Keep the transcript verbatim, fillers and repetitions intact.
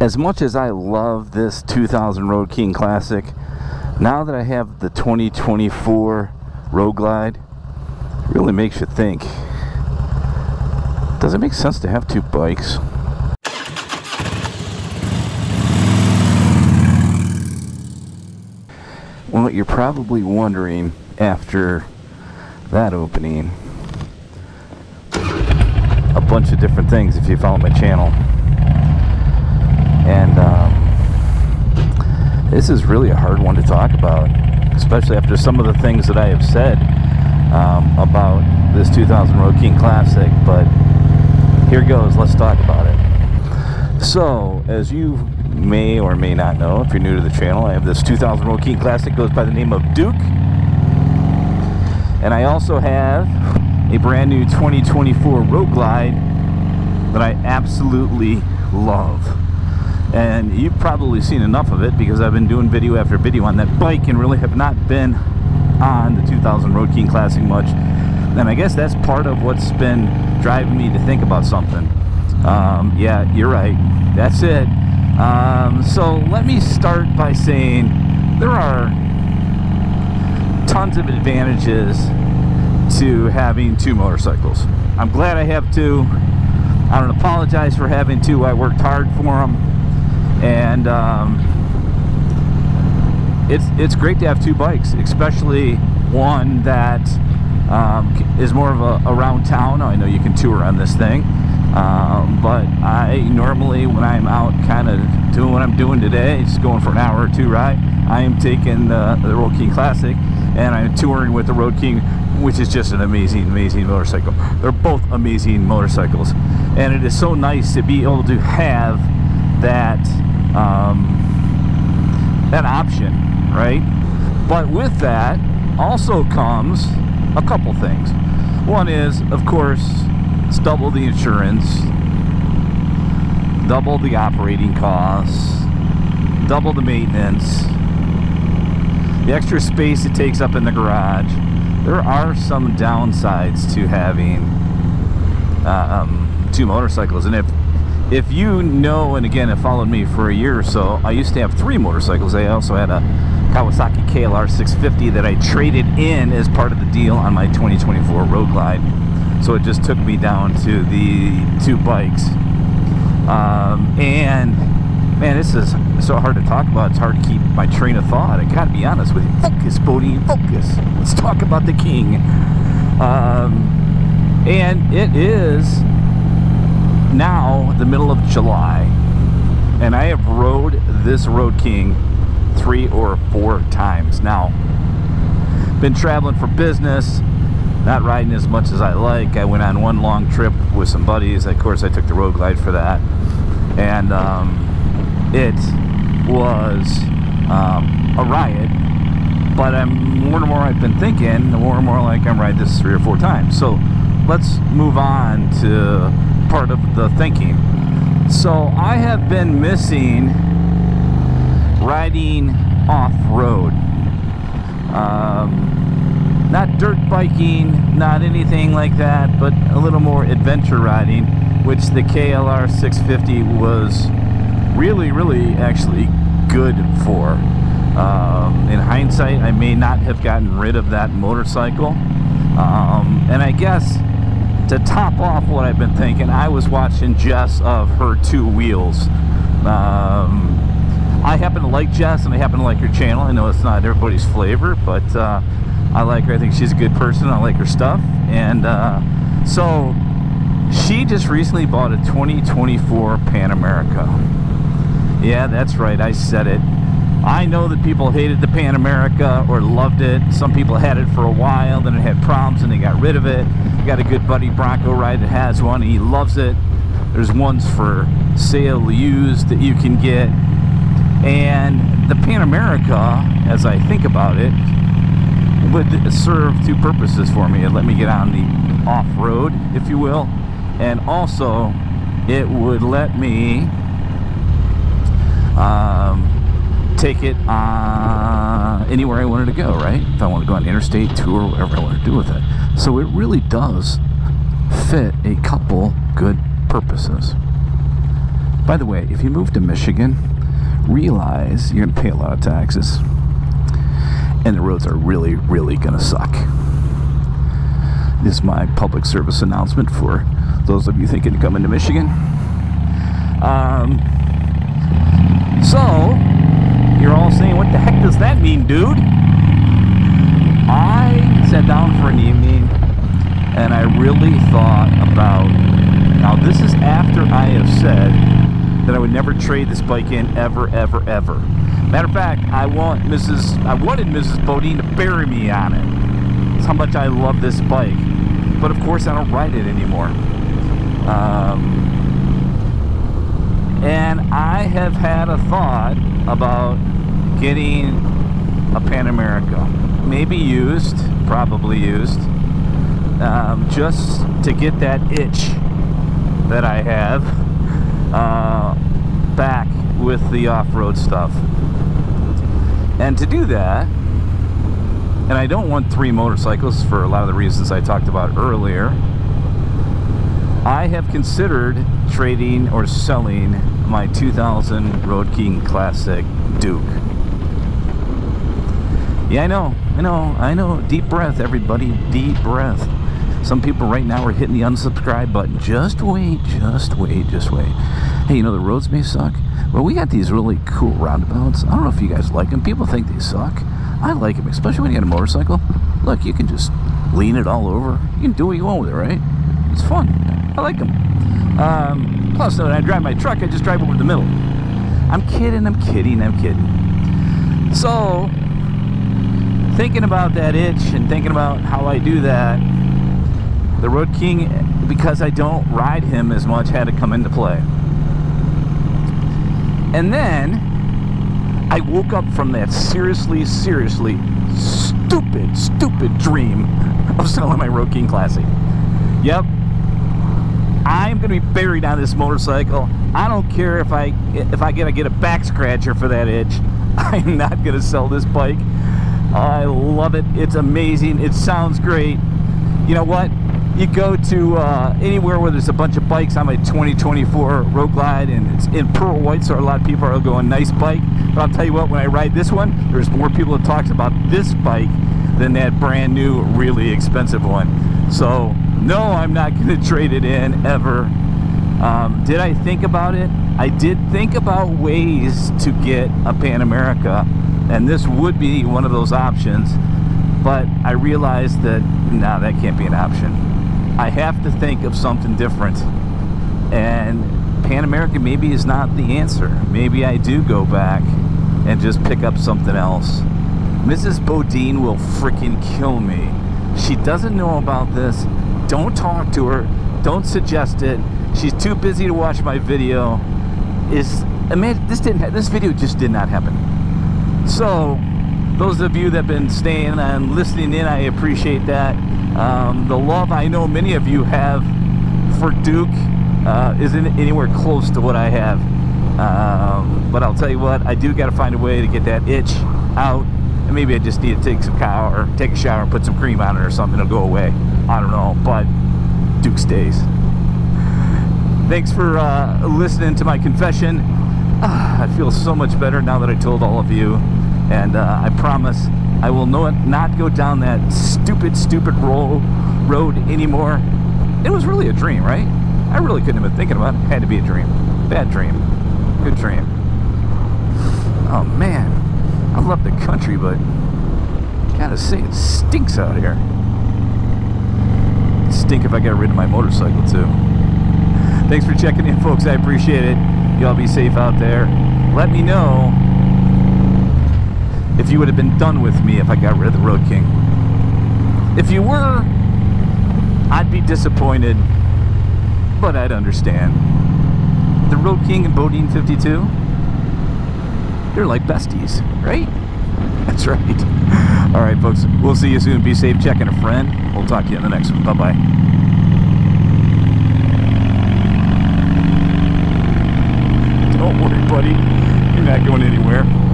as much as I love this two thousand Road King Classic, now that I have the twenty twenty-four Road Glide, it really makes you think. Does it make sense to have two bikes? Well, what you're probably wondering after that opening, a bunch of different things if you follow my channel. And um, this is really a hard one to talk about, especially after some of the things that I have said um, about this two thousand Road King Classic, but here goes, let's talk about it. So, as you may or may not know, if you're new to the channel, I have this two thousand Road King Classic, goes by the name of Duke. And I also have a brand new twenty twenty-four Road Glide that I absolutely love. And you've probably seen enough of it because I've been doing video after video on that bike and really have not been on the two thousand Road King Classic much. And I guess that's part of what's been driving me to think about something. Um, yeah, you're right. That's it. Um, so let me start by saying there are tons of advantages to having two motorcycles. I'm glad I have two. I don't apologize for having two. I worked hard for them. And um, it's, it's great to have two bikes, especially one that um, is more of a around town. I know you can tour on this thing, um, but I normally, when I'm out kind of doing what I'm doing today, just going for an hour or two ride, I am taking the, the Road King Classic and I'm touring with the Road King, which is just an amazing, amazing motorcycle. They're both amazing motorcycles. And it is so nice to be able to have that um, that option, right? But with that also comes a couple things. One is, of course, it's double the insurance, double the operating costs, double the maintenance, the extra space it takes up in the garage. There are some downsides to having um, two motorcycles. And if If you know, and again, have followed me for a year or so, I used to have three motorcycles. I also had a Kawasaki K L R six fifty that I traded in as part of the deal on my twenty twenty-four Road Glide. So it just took me down to the two bikes. Um, and, man, this is so hard to talk about. It's hard to keep my train of thought. I gotta be honest with you. Focus, BoDean, focus. Let's talk about the King. Um, and it is now the middle of July, and I have rode this Road King three or four times now. Been traveling for business, not riding as much as I like. I went on one long trip with some buddies. Of course, I took the Road Glide for that, and um, it was um, a riot. But I'm more and more I've been thinking, the more and more like I'm riding this three or four times. So let's move on to part of the thinking. So I have been missing riding off-road, um, not dirt biking, not anything like that, but a little more adventure riding, which the K L R six fifty was really really actually good for. Um, in hindsight, I may not have gotten rid of that motorcycle, um, and I guess to top off what I've been thinking, I was watching Jess of Her Two Wheels. Um, I happen to like Jess, and I happen to like her channel. I know it's not everybody's flavor, but uh, I like her. I think she's a good person. I like her stuff. And uh, so she just recently bought a twenty twenty-four Pan America. Yeah, that's right. I said it. I know that people hated the Pan America or loved it. Some people had it for a while, then it had problems and they got rid of it. Got a good buddy, Bronco Ride, that has one. He loves it. There's ones for sale used that you can get. And the Pan America, as I think about it, would serve two purposes for me. It let me get on the off-road, if you will, and also it would let me um, take it uh, anywhere I wanted to go, right? If I want to go on interstate, tour, whatever I want to do with it. So it really does fit a couple good purposes. By the way, if you move to Michigan, realize you're going to pay a lot of taxes. And the roads are really, really going to suck. This is my public service announcement for those of you thinking of coming to Michigan. Um, so, you're all saying, what the heck does that mean, dude? I sat down for an evening, and I really thought about... Now, this is after I have said that I would never trade this bike in ever, ever, ever. Matter of fact, I want Missus I wanted Missus BoDean to bury me on it. That's how much I love this bike. But of course, I don't ride it anymore. Um, and I have had a thought about getting a Pan America, maybe used, probably used, um, just to get that itch that I have uh, back with the off-road stuff. And to do that, and I don't want three motorcycles for a lot of the reasons I talked about earlier, I have considered trading or selling my two thousand Road King Classic Duke. Yeah, I know, I know, I know. Deep breath, everybody, deep breath. Some people right now are hitting the unsubscribe button. Just wait, just wait, just wait. Hey, you know, the roads may suck, but we got these really cool roundabouts. I don't know if you guys like them. People think they suck. I like them, especially when you got a motorcycle. Look, you can just lean it all over. You can do what you want with it, right? It's fun. I like them. Um, plus, when I drive my truck, I just drive over the middle. I'm kidding, I'm kidding, I'm kidding. So, thinking about that itch and thinking about how I do that, the Road King, because I don't ride him as much, had to come into play. And then, I woke up from that seriously, seriously stupid, stupid dream of selling my Road King Classic. Yep. I'm going to be buried on this motorcycle. I don't care if I if I gotta get a back scratcher for that itch. I'm not going to sell this bike. I love it. It's amazing. It sounds great. You know what? You go to uh, anywhere where there's a bunch of bikes. I'm a twenty twenty-four Road Glide, and it's in pearl white, so a lot of people are going, nice bike. But I'll tell you what, when I ride this one, there's more people that talks about this bike than that brand new, really expensive one. So, no, I'm not going to trade it in, ever. Um, did I think about it? I did think about ways to get a Pan America, and this would be one of those options. But I realized that, no, that can't be an option. I have to think of something different, and Pan America maybe is not the answer. Maybe I do go back and just pick up something else. Missus BoDean will freaking kill me. She doesn't know about this. Don't talk to her. Don't suggest it. She's too busy to watch my video. Is I mean, this didn't ha this video just did not happen. So those of you that have been staying and listening in, I appreciate that. Um, the love I know many of you have for Duke uh, isn't anywhere close to what I have. Um, but I'll tell you what, I do got to find a way to get that itch out. And maybe I just need to take some cow or take a shower and put some cream on it or something. It'll go away. I don't know. But Duke stays. Thanks for uh, listening to my confession. Ah, I feel so much better now that I told all of you. And uh, I promise I will not go down that stupid, stupid roll, road anymore. It was really a dream, right? I really couldn't have been thinking about it. It had to be a dream. Bad dream. Good dream. Oh, man. I love the country, but gotta say, it stinks out here. It'd stink if I got rid of my motorcycle, too. Thanks for checking in, folks. I appreciate it. Y'all be safe out there. Let me know if you would have been done with me if I got rid of the Road King. If you were, I'd be disappointed, but I'd understand. The Road King and BoDean fifty-two, they're like besties, right? That's right. All right, folks, we'll see you soon. Be safe, check in a friend. We'll talk to you in the next one. Bye-bye. Don't worry, buddy. You're not going anywhere.